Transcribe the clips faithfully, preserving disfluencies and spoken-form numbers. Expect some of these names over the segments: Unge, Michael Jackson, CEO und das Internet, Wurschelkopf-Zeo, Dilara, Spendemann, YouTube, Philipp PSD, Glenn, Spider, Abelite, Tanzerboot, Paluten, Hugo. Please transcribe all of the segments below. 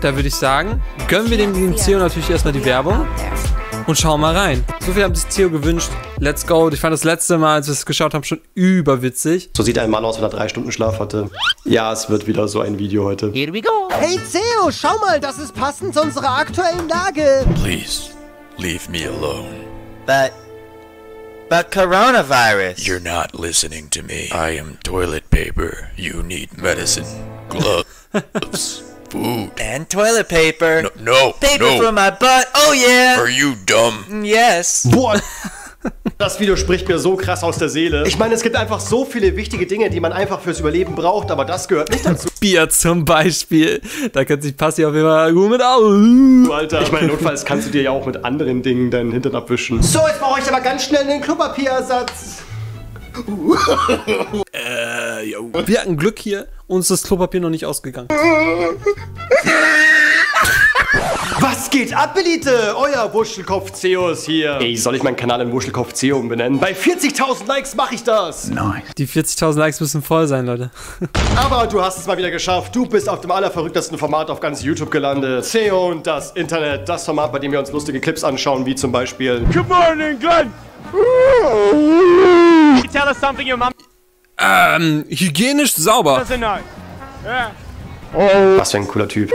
Da würde ich sagen, gönnen wir dem C E O natürlich erstmal die Werbung und schauen mal rein. So viel haben sich C E O gewünscht. Let's go. Ich fand das letzte Mal, als wir es geschaut haben, schon überwitzig. So sieht ein Mann aus, wenn er drei Stunden Schlaf hatte. Ja, es wird wieder so ein Video heute. Here we go. Hey C E O, schau mal, das ist passend zu unserer aktuellen Lage. Please, leave me alone. But, but coronavirus. You're not listening to me. I am toilet paper. You need medicine. Gloves. Food. And toilet paper. No, no, Paper no. for my butt. Oh yeah. Are you dumb? Yes. Boah. Das Video spricht mir so krass aus der Seele. Ich meine, es gibt einfach so viele wichtige Dinge, die man einfach fürs Überleben braucht, aber das gehört nicht dazu. Bier zum Beispiel. Da kennt sich Passi auf jeden Fall gut mit aus. Alter. Ich meine, notfalls kannst du dir ja auch mit anderen Dingen deinen Hintern abwischen. So, jetzt brauche ich aber ganz schnell einen Klopapierersatz. äh, yo. Wir hatten Glück hier. Uns ist das Klopapier noch nicht ausgegangen. Was geht ab, Abelite? Euer Wurschelkopf-Zeo ist hier. Ey, soll ich meinen Kanal in Wurschelkopf-Zeo umbenennen? Bei vierzigtausend Likes mache ich das. Nein. Die vierzigtausend Likes müssen voll sein, Leute. Aber du hast es mal wieder geschafft. Du bist auf dem allerverrücktesten Format auf ganz YouTube gelandet. C E O und das Internet. Das Format, bei dem wir uns lustige Clips anschauen, wie zum Beispiel... Good morning, Glenn. You tell us something your mom... Ähm, hygienisch sauber. Was für ein cooler Typ.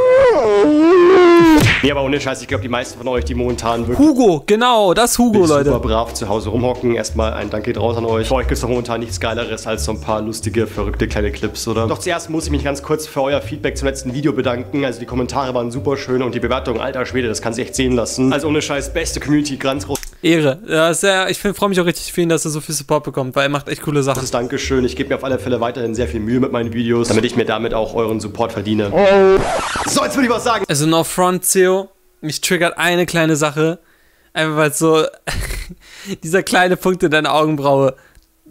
Nee, aber ohne Scheiß, ich glaube, die meisten von euch, die momentan wirklich... Hugo, genau, das Hugo, Leute. Super brav zu Hause rumhocken. Erstmal ein Dank geht raus an euch. Für euch gibt es doch momentan nichts Geileres als so ein paar lustige, verrückte kleine Clips, oder? Doch zuerst muss ich mich ganz kurz für euer Feedback zum letzten Video bedanken. Also die Kommentare waren super schön und die Bewertung, alter Schwede, das kann sich echt sehen lassen. Also ohne Scheiß, beste Community, ganz groß. Ehre. Ja, ist sehr, ich freue mich auch richtig für ihn, dass er so viel Support bekommt, weil er macht echt coole Sachen. Dankeschön. Ich gebe mir auf alle Fälle weiterhin sehr viel Mühe mit meinen Videos, damit ich mir damit auch euren Support verdiene. Oh. So, jetzt würde ich was sagen. Also no front, C E O. Mich triggert eine kleine Sache. Einfach weil so dieser kleine Punkt in deiner Augenbraue.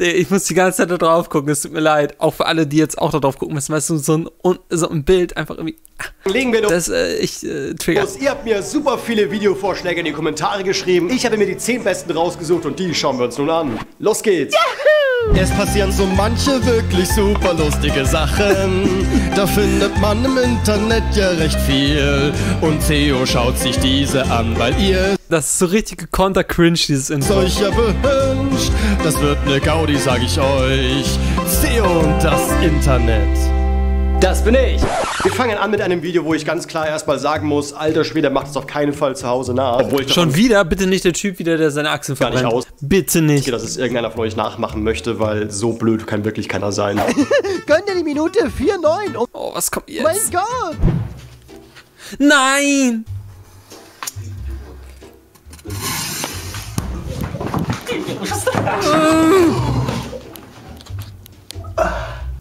Ich muss die ganze Zeit da drauf gucken, es tut mir leid. Auch für alle, die jetzt auch da drauf gucken müssen, weißt du, so ein, so ein Bild einfach irgendwie... Legen wir das, äh, ich, äh, trigger. Ihr habt mir super viele Videovorschläge in die Kommentare geschrieben. Ich habe mir die zehn besten rausgesucht und die schauen wir uns nun an. Los geht's! Yahoo! Es passieren so manche wirklich super lustige Sachen. Da findet man im Internet ja recht viel. Und C E O schaut sich diese an, weil ihr... Das ist so richtige Konter-Cringe, dieses Intro. Solch ja wünscht, das wird eine Gaudi, sag ich euch. C E O und das Internet. Das bin ich. Wir fangen an mit einem Video, wo ich ganz klar erstmal sagen muss, alter Schwede, macht es auf keinen Fall zu Hause nach. Obwohl ich schon wieder, bitte nicht der Typ wieder, der seine Achsen verbrennt. Gar nicht aus. Bitte nicht. Dass es irgendeiner von euch nachmachen möchte, weil so blöd kann wirklich keiner sein. Gönn dir die Minute vier neun. Oh, oh, was kommt jetzt? Mein Gott. Nein.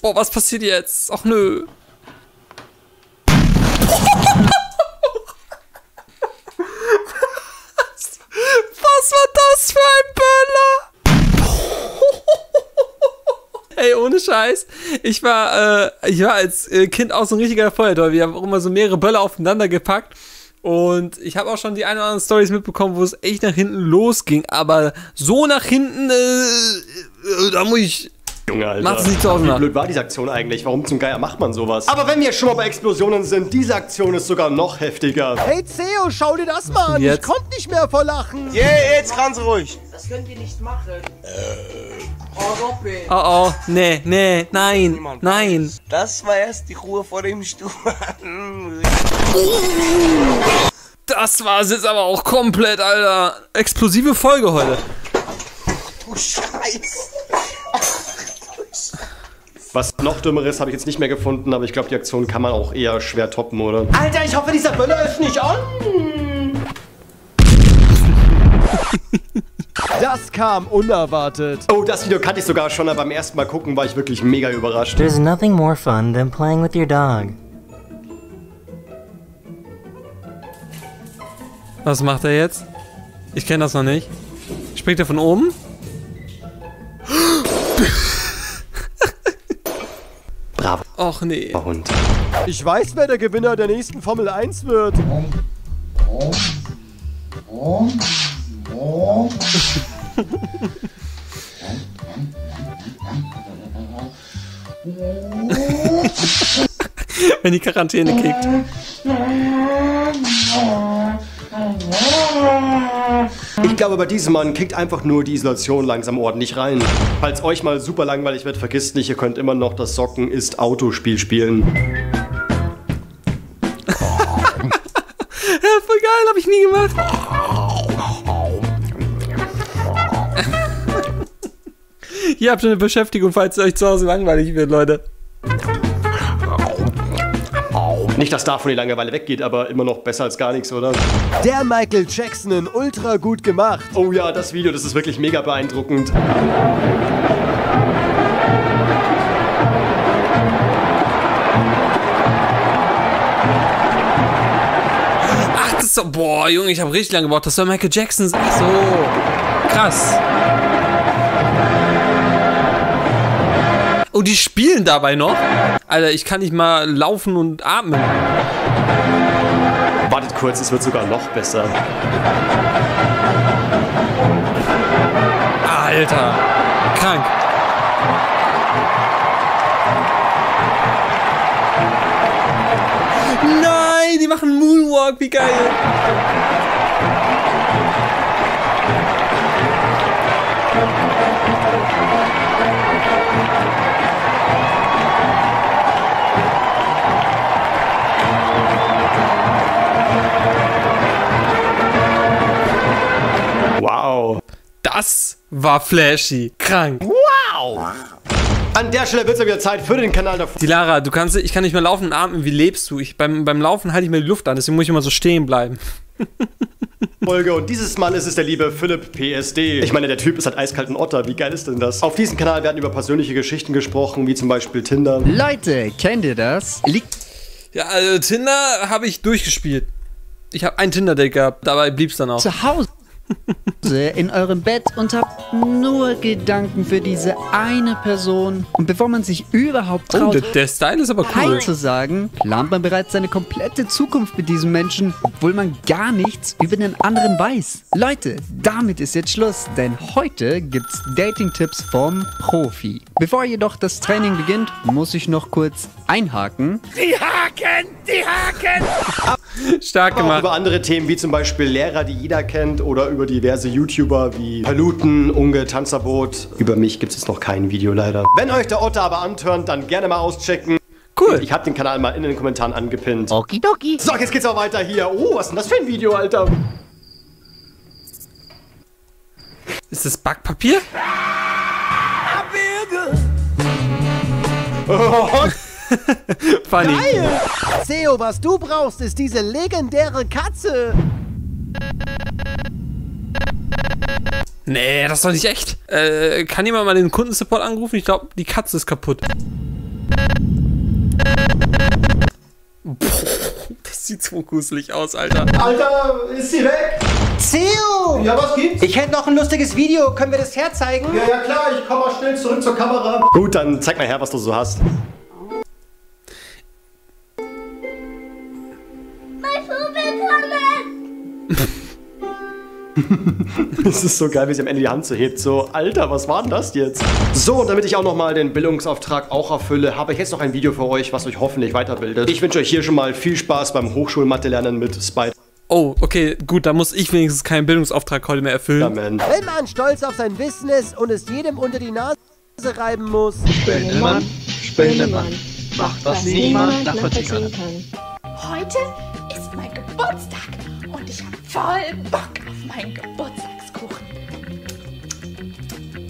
Boah, was passiert jetzt? Ach nö. Was, was war das für ein Böller? Ey, ohne Scheiß. Ich war, äh, ich war als Kind auch so ein richtiger Feuerteufel. Wir haben auch immer so mehrere Böller aufeinander gepackt. Und ich habe auch schon die ein oder anderen Storys mitbekommen, wo es echt nach hinten losging. Aber so nach hinten, äh, äh, da muss ich... Junge, Alter. Macht's nicht zu Hause nach. Wie blöd war diese Aktion eigentlich? Warum zum Geier macht man sowas? Aber wenn wir schon mal bei Explosionen sind, diese Aktion ist sogar noch heftiger. Hey, C E O, schau dir das mal an. Ich konnte nicht mehr vor Lachen. Yeah, jetzt ganz ruhig. Das könnt ihr nicht machen. Äh. Oh, oh, nee, nee, nein, nein. Das war erst die Ruhe vor dem Sturm. Das war's jetzt aber auch komplett, Alter. Explosive Folge heute. Du Scheiß. Was noch Dümmeres habe ich jetzt nicht mehr gefunden, aber ich glaube, die Aktion kann man auch eher schwer toppen, oder? Alter, ich hoffe, dieser Böller ist nicht an. Das kam unerwartet. Oh, das Video kannte ich sogar schon, aber beim ersten Mal gucken war ich wirklich mega überrascht. There's nothing more fun than playing with your dog. Was macht er jetzt? Ich kenne das noch nicht. Springt er von oben? Bravo. Och nee. Und ich weiß, wer der Gewinner der nächsten Formel eins wird. Oh. Oh. Oh. wenn die Quarantäne kickt. Ich glaube, bei diesem Mann kickt einfach nur die Isolation langsam ordentlich rein. Falls euch mal super langweilig wird, vergisst nicht, ihr könnt immer noch das Socken-ist-Autospiel spielen. Ja, voll geil, hab ich nie gemacht. Ihr habt schon eine Beschäftigung, falls es euch zu Hause langweilig wird, Leute. Nicht, dass davon die Langeweile weggeht, aber immer noch besser als gar nichts, oder? Der Michael Jackson in ultra gut gemacht. Oh ja, das Video, das ist wirklich mega beeindruckend. Ach, das ist so... Boah, Junge, ich habe richtig lange gebraucht. Das soll Michael Jackson sein. Ach so. Krass. Oh, die spielen dabei noch? Alter, ich kann nicht mal laufen und atmen. Wartet kurz, es wird sogar noch besser. Alter, krank. Nein, die machen Moonwalk, wie geil. Das war flashy. Krank. Wow! An der Stelle wird es ja wieder Zeit für den Kanal davor. Dilara, du kannst, ich kann nicht mehr laufen und atmen. Wie lebst du? Ich, beim, beim Laufen halte ich mir die Luft an, deswegen muss ich immer so stehen bleiben. Folge und dieses Mal ist es der liebe Philipp P S D. Ich meine, der Typ ist halt eiskalten Otter. Wie geil ist denn das? Auf diesem Kanal werden über persönliche Geschichten gesprochen, wie zum Beispiel Tinder. Leute, kennt ihr das? Liegt... Ja, also Tinder habe ich durchgespielt. Ich habe ein Tinder-Date gehabt, dabei blieb es dann auch. Zu Hause. In eurem Bett und habt nur Gedanken für diese eine Person. Und bevor man sich überhaupt traut, oh, der, der Style ist aber cool, zu sagen, plant man bereits seine komplette Zukunft mit diesem Menschen, obwohl man gar nichts über den anderen weiß. Leute, damit ist jetzt Schluss, denn heute gibt's Dating-Tipps vom Profi. Bevor jedoch das Training beginnt, muss ich noch kurz einhaken. Die Haken! Die Haken! Stark gemacht. Auch über andere Themen wie zum Beispiel Lehrer, die jeder kennt, oder über diverse YouTuber wie Paluten, Unge, Tanzerboot. Über mich gibt es noch kein Video leider. Wenn euch der Otter aber antörnt, dann gerne mal auschecken. Cool. Ich habe den Kanal mal in den Kommentaren angepinnt. Okidoki. So, jetzt geht's auch weiter hier. Oh, was ist denn das für ein Video, Alter? Ist das Backpapier? Oh, funny. Geil. Zeo, was du brauchst, ist diese legendäre Katze. Nee, das ist doch nicht echt. Äh, kann jemand mal den Kundensupport anrufen? Ich glaube, die Katze ist kaputt. Puh, das sieht so gruselig aus, Alter. Alter, ist sie weg? Zeo! Ja, was gibt's? Ich hätte noch ein lustiges Video. Können wir das herzeigen? Ja, ja, klar. Ich komme mal schnell zurück zur Kamera. Gut, dann zeig mal her, was du so hast. Es ist so geil, wie sie am Ende die Hand so hebt. So, Alter, was war denn das jetzt? So, und damit ich auch nochmal den Bildungsauftrag auch erfülle, habe ich jetzt noch ein Video für euch, was euch hoffentlich weiterbildet. Ich wünsche euch hier schon mal viel Spaß beim Hochschulmathe-Lernen mit Spider. Oh, okay, gut, da muss ich wenigstens keinen Bildungsauftrag heute mehr erfüllen. Amen. Wenn man stolz auf sein Wissen ist und es jedem unter die Nase reiben muss. Spendemann, Spendemann, macht was, was niemand nachvollziehen kann. Heute ist mein Geburtstag und ich habe voll Bock auf meinen Geburtstagskuchen.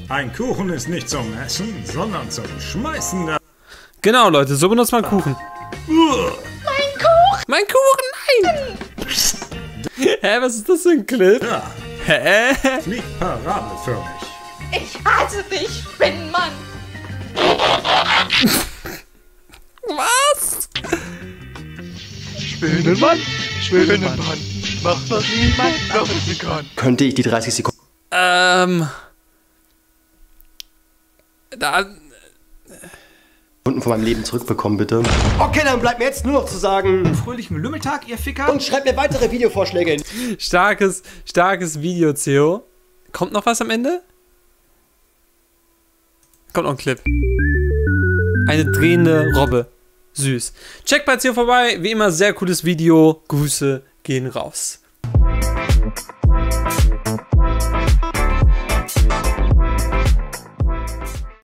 Ein Kuchen ist nicht zum Essen, sondern zum Schmeißen. Da genau, Leute, so benutzt man Kuchen. Uah. Mein Kuchen! Mein Kuchen, nein! Hä, was ist das für ein Clip? Ja. Hä? Fliegt Parabel für mich. Ich hasse dich, Spinnenmann! Was? Spinnenmann? Spinnenmann! Macht was niemand nachvollziehen kann. Könnte ich die dreißig Sekunden... Ähm... Da... Stunden von meinem Leben zurückbekommen, bitte. Okay, dann bleibt mir jetzt nur noch zu sagen... Fröhlichen Lümmeltag, ihr Ficker. Und schreibt mir weitere Videovorschläge hin. Starkes, starkes Video, Zeo. Kommt noch was am Ende? Kommt noch ein Clip. Eine drehende Robbe. süß. Checkt bei Theo vorbei, wie immer sehr cooles Video. Grüße gehen raus.